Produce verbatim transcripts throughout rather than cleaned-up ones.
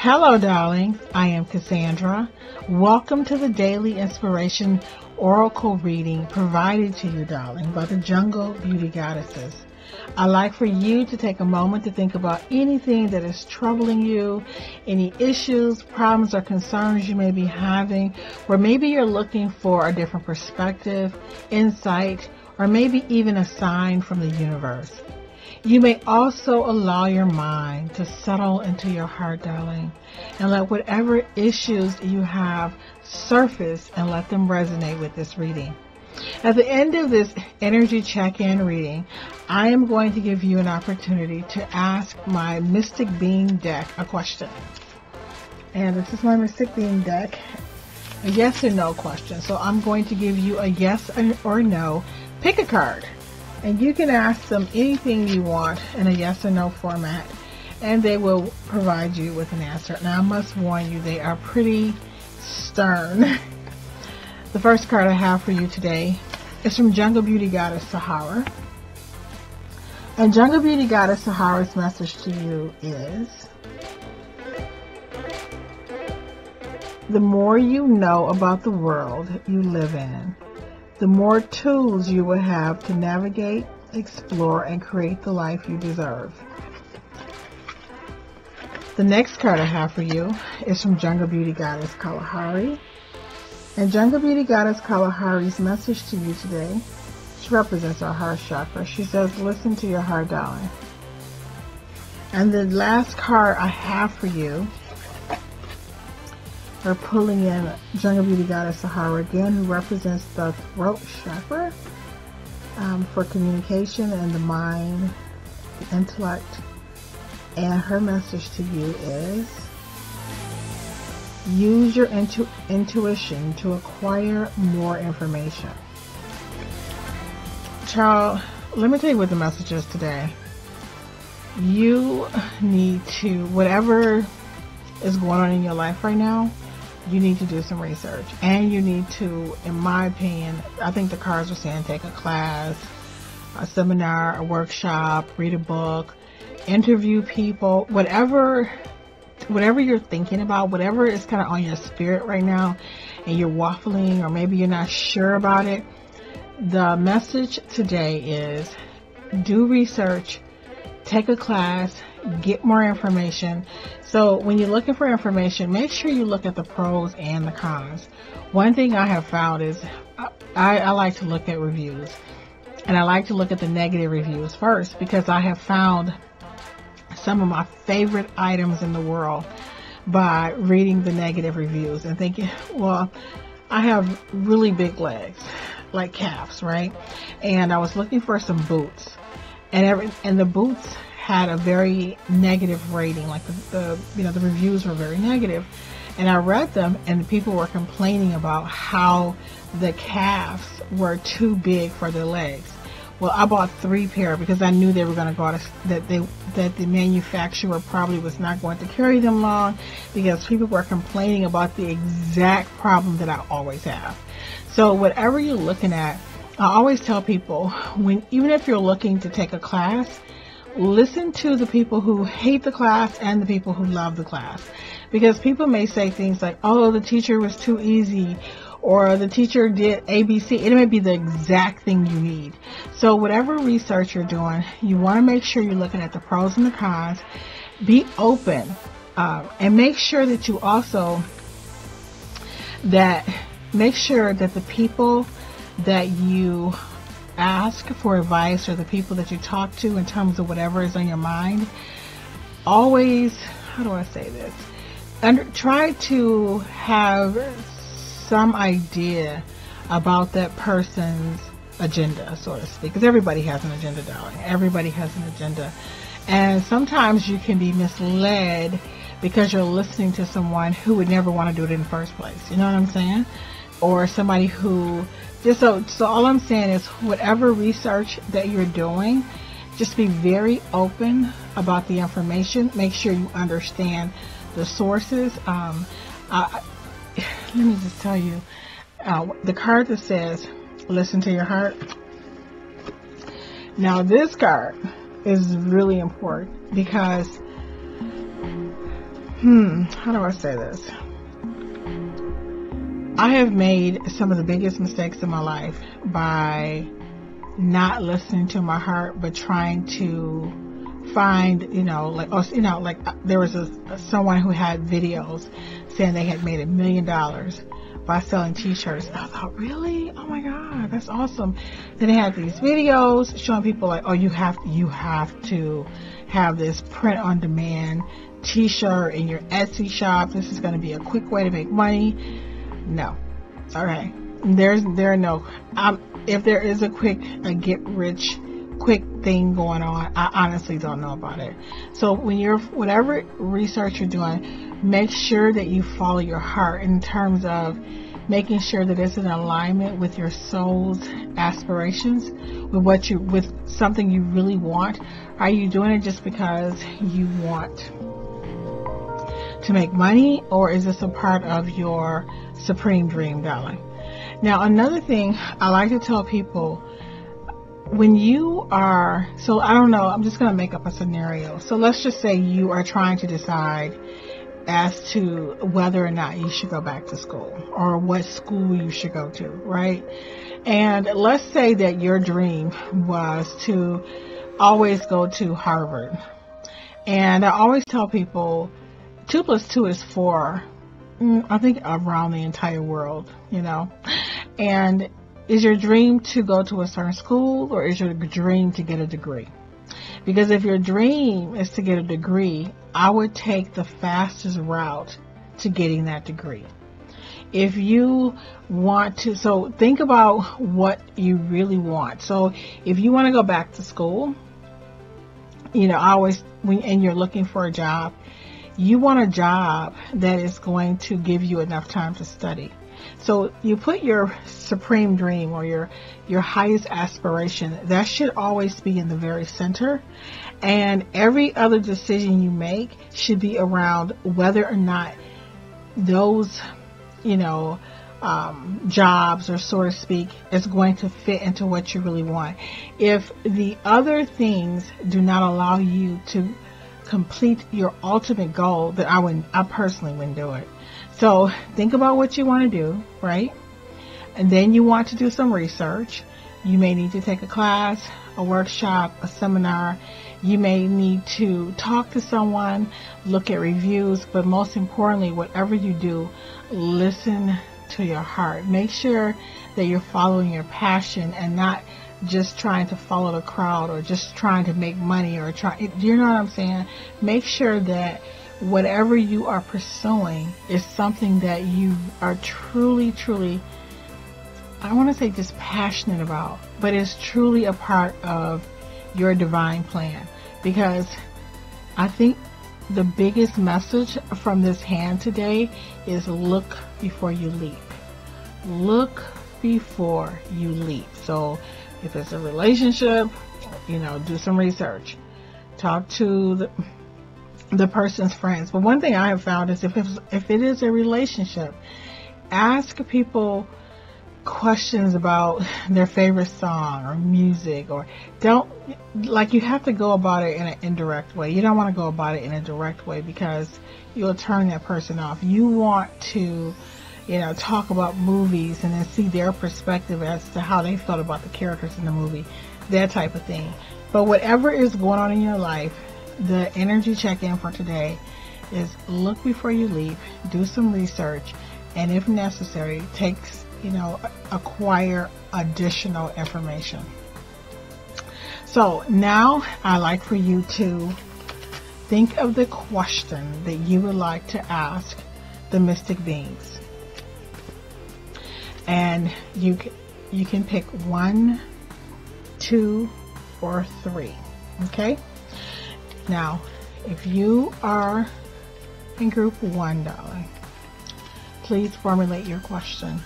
Hello darlings, I am Cassandra. Welcome to the Daily Inspiration Oracle Reading provided to you, darling, by the Jungle Beauty Goddesses. I'd like for you to take a moment to think about anything that is troubling you, any issues, problems, or concerns you may be having, or maybe you're looking for a different perspective, insight, or maybe even a sign from the universe. You may also allow your mind to settle into your heart, darling, and let whatever issues you have surface and let them resonate with this reading. At the end of this energy check-in reading, I am going to give you an opportunity to ask my Mystic Being deck a question. And this is my Mystic Being deck, a yes or no question. So I'm going to give you a yes or no. Pick a card. And you can ask them anything you want in a yes or no format, and they will provide you with an answer. Now I must warn you, they are pretty stern. The first card I have for you today is from Jungle Beauty Goddess Sahara. And Jungle Beauty Goddess Sahara's message to you is, the more you know about the world you live in, the more tools you will have to navigate, explore, and create the life you deserve. The next card I have for you is from Jungle Beauty Goddess Kalahari. And Jungle Beauty Goddess Kalahari's message to you today, she represents our heart chakra. She says, listen to your heart, darling. And the last card I have for you, we're pulling in Jungle Beauty Goddess Sahara again, who represents the throat chakra um, for communication and the mind, the intellect. And her message to you is, use your intu intuition to acquire more information. Child, let me tell you what the message is today. You need to, whatever is going on in your life right now, you need to do some research, and you need to, in my opinion, I think the cards were saying take a class, a seminar, a workshop, read a book, interview people, whatever whatever you're thinking about, whatever is kind of on your spirit right now and you're waffling, or maybe you're not sure about it. The message today is, do research, take a class, get more information. So when you're looking for information, make sure you look at the pros and the cons. One thing I have found is I, I like to look at reviews, and I like to look at the negative reviews first, because I have found some of my favorite items in the world by reading the negative reviews and thinking, well, I have really big legs, like calves, right? And I was looking for some boots, and every and the boots had a very negative rating, like the, the you know the reviews were very negative, and I read them, and the people were complaining about how the calves were too big for their legs. Well, I bought three pair because I knew they were going to go out of, that they that the manufacturer probably was not going to carry them long, because people were complaining about the exact problem that I always have. So whatever you're looking at, I always tell people, when even if you're looking to take a class, listen to the people who hate the class and the people who love the class, because people may say things like, oh, the teacher was too easy, or the teacher did A B C. It may be the exact thing you need. So whatever research you're doing, you want to make sure you're looking at the pros and the cons. Be open, uh, and make sure that you also that make sure that the people that you ask for advice, or the people that you talk to in terms of whatever is on your mind, always, how do I say this, Under, try to have some idea about that person's agenda, so to speak, because everybody has an agenda, darling. Everybody has an agenda, and sometimes you can be misled because you're listening to someone who would never want to do it in the first place, you know what I'm saying? Or somebody who just so, so all I'm saying is, whatever research that you're doing, just be very open about the information. Make sure you understand the sources. Um, I, let me just tell you, uh, the card that says, listen to your heart. Now this card is really important, because hmm, how do I say this? I have made some of the biggest mistakes in my life by not listening to my heart, but trying to find, you know, like, or, you know, like there was a, someone who had videos saying they had made a million dollars by selling t-shirts. I thought, really? Oh my God, that's awesome. Then they had these videos showing people like, oh, you have, you have to have this print on demand t-shirt in your Etsy shop. This is going to be a quick way to make money. No. Okay. There's there are no um if there is a quick a get rich quick thing going on, I honestly don't know about it. So when you're whatever research you're doing, make sure that you follow your heart in terms of making sure that it's in alignment with your soul's aspirations, with what you with something you really want. Are you doing it just because you want to make money, or is this a part of your supreme dream, darling? Now, another thing I like to tell people, when you are, so I don't know, I'm just going to make up a scenario. So let's just say you are trying to decide as to whether or not you should go back to school or what school you should go to, right? And let's say that your dream was to always go to Harvard. And I always tell people, two plus two is four. I think around the entire world, you know. And is your dream to go to a certain school, or is your dream to get a degree? Because if your dream is to get a degree, I would take the fastest route to getting that degree. If you want to, so think about what you really want. So if you want to go back to school, you know, I always, when and you're looking for a job, you want a job that is going to give you enough time to study. So you put your supreme dream or your your highest aspiration, that should always be in the very center. And every other decision you make should be around whether or not those, you know, um, jobs, or so to speak, is going to fit into what you really want. If the other things do not allow you to complete your ultimate goal, that I wouldn't, I personally wouldn't do it. So think about what you want to do, right? And then you want to do some research. You may need to take a class, a workshop, a seminar. You may need to talk to someone, look at reviews, but most importantly, whatever you do, listen to your heart. Make sure that you're following your passion and not just trying to follow the crowd, or just trying to make money, or try, you know what I'm saying? Make sure that whatever you are pursuing is something that you are truly, truly, I want to say just passionate about, but it's truly a part of your divine plan. Because I think the biggest message from this hand today is look before you leap. Look before you leap. So if it's a relationship, you know, do some research. Talk to the, the person's friends. But one thing I have found is if it's, if it is a relationship, ask people questions about their favorite song or music, or don't, like, you have to go about it in an indirect way. You don't want to go about it in a direct way, because you'll turn that person off. You want to, you know, talk about movies and then see their perspective as to how they felt about the characters in the movie, that type of thing. But whatever is going on in your life, the energy check-in for today is look before you leap, do some research, and if necessary, take, you know, acquire additional information. So now I'd like for you to think of the question that you would like to ask the mystic beings. And you you can pick one, two, or three. Okay. Now, if you are in group one, darling, please formulate your question.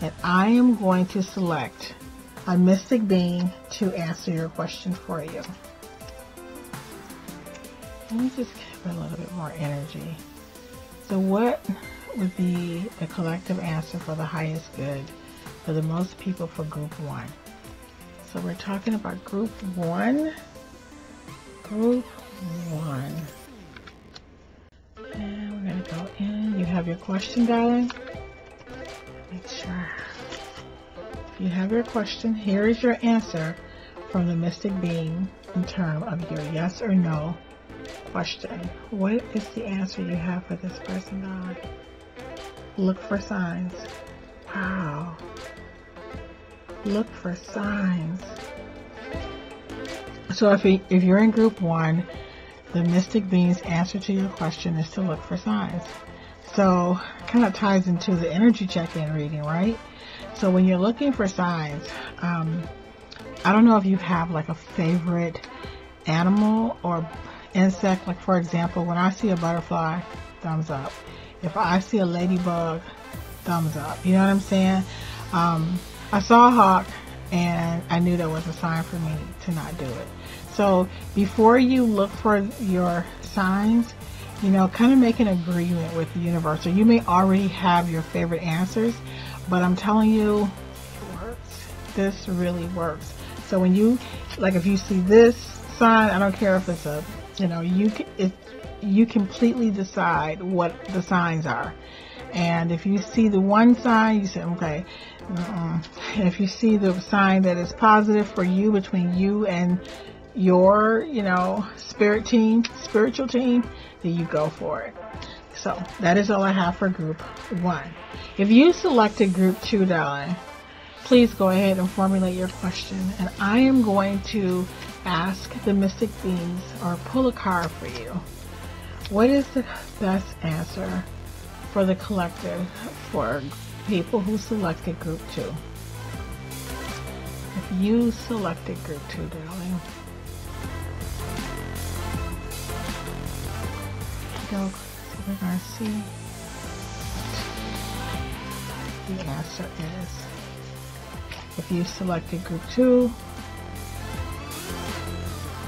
And I am going to select a mystic being to answer your question for you. Let me just give it a little bit more energy. So what would be the collective answer for the highest good for the most people for group one? So we're talking about group one. Group one. have your question, darling. Make sure you have your question. Here is your answer from the mystic being in terms of your yes or no question. What is the answer you have for this person, darling? Look for signs. Wow. Look for signs. So if, you, if you're in group one, the mystic being's answer to your question is to look for signs. So kind of ties into the energy check-in reading, right? So when you're looking for signs, um, I don't know if you have like a favorite animal or insect. Like for example, when I see a butterfly, thumbs up. If I see a ladybug, thumbs up. You know what I'm saying? Um, I saw a hawk and I knew that was a sign for me to not do it. So before you look for your signs, you know, kind of make an agreement with the universe. So you may already have your favorite answers, but I'm telling you, it works. This really works. So when you, like if you see this sign, I don't care if it's a, you know, you can, it, you completely decide what the signs are. And if you see the one sign, you say, okay. Uh-uh. If you see the sign that is positive for you, between you and your, you know, spirit team, spiritual team, then you go for it. So that is all I have for group one. If you selected group two, darling, please go ahead and formulate your question. And I am going to ask the mystic beings or pull a card for you. What is the best answer for the collective for people who selected group two? If you selected group two, darling. So we're going to see what the answer is. If you selected group two,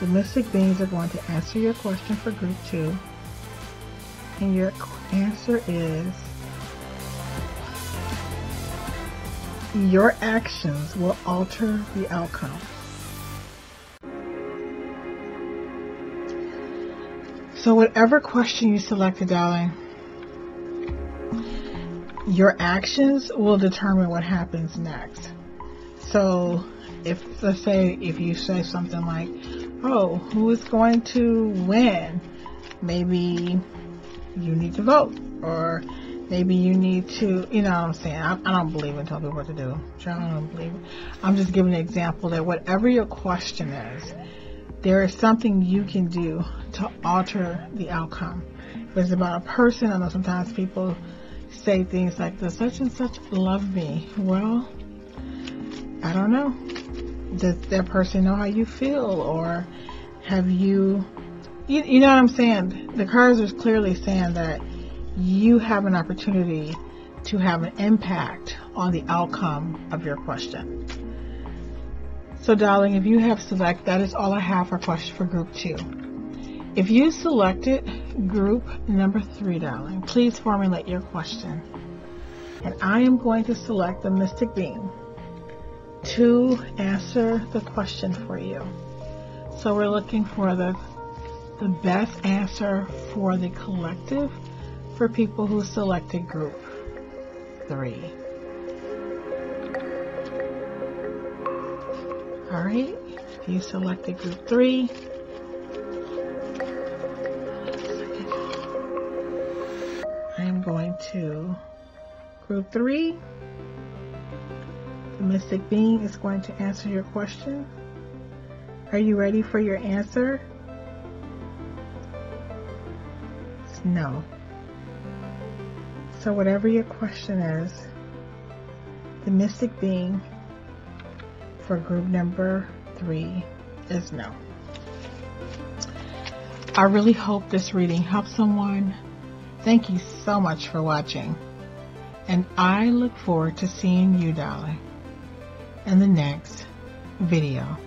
the mystic beings are going to answer your question for group two. And your answer is, your actions will alter the outcome. So whatever question you selected, darling, your actions will determine what happens next. So if, let's say, if you say something like, oh, who is going to win? Maybe you need to vote, or maybe you need to, you know what I'm saying? I, I don't believe in telling people what to do. I don't believe it. I'm just giving an example that whatever your question is, there is something you can do to alter the outcome. If it's about a person, I know sometimes people say things like, does such and such love me? Well, I don't know. Does that person know how you feel? Or have you, you, you know what I'm saying? The cards are clearly saying that you have an opportunity to have an impact on the outcome of your question. So darling, if you have select, that is all I have for question for group two. If you selected group number three, darling, please formulate your question. And I am going to select the mystic being to answer the question for you. So we're looking for the, the best answer for the collective for people who selected group three. All right, if you selected group three, I'm going to group three. The mystic being is going to answer your question. Are you ready for your answer? No. So whatever your question is, the mystic being for group number three is no. I really hope this reading helps someone. Thank you so much for watching. And I look forward to seeing you, darling, in the next video.